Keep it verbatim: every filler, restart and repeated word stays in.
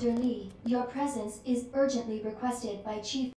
Doctor Li, your presence is urgently requested by Chief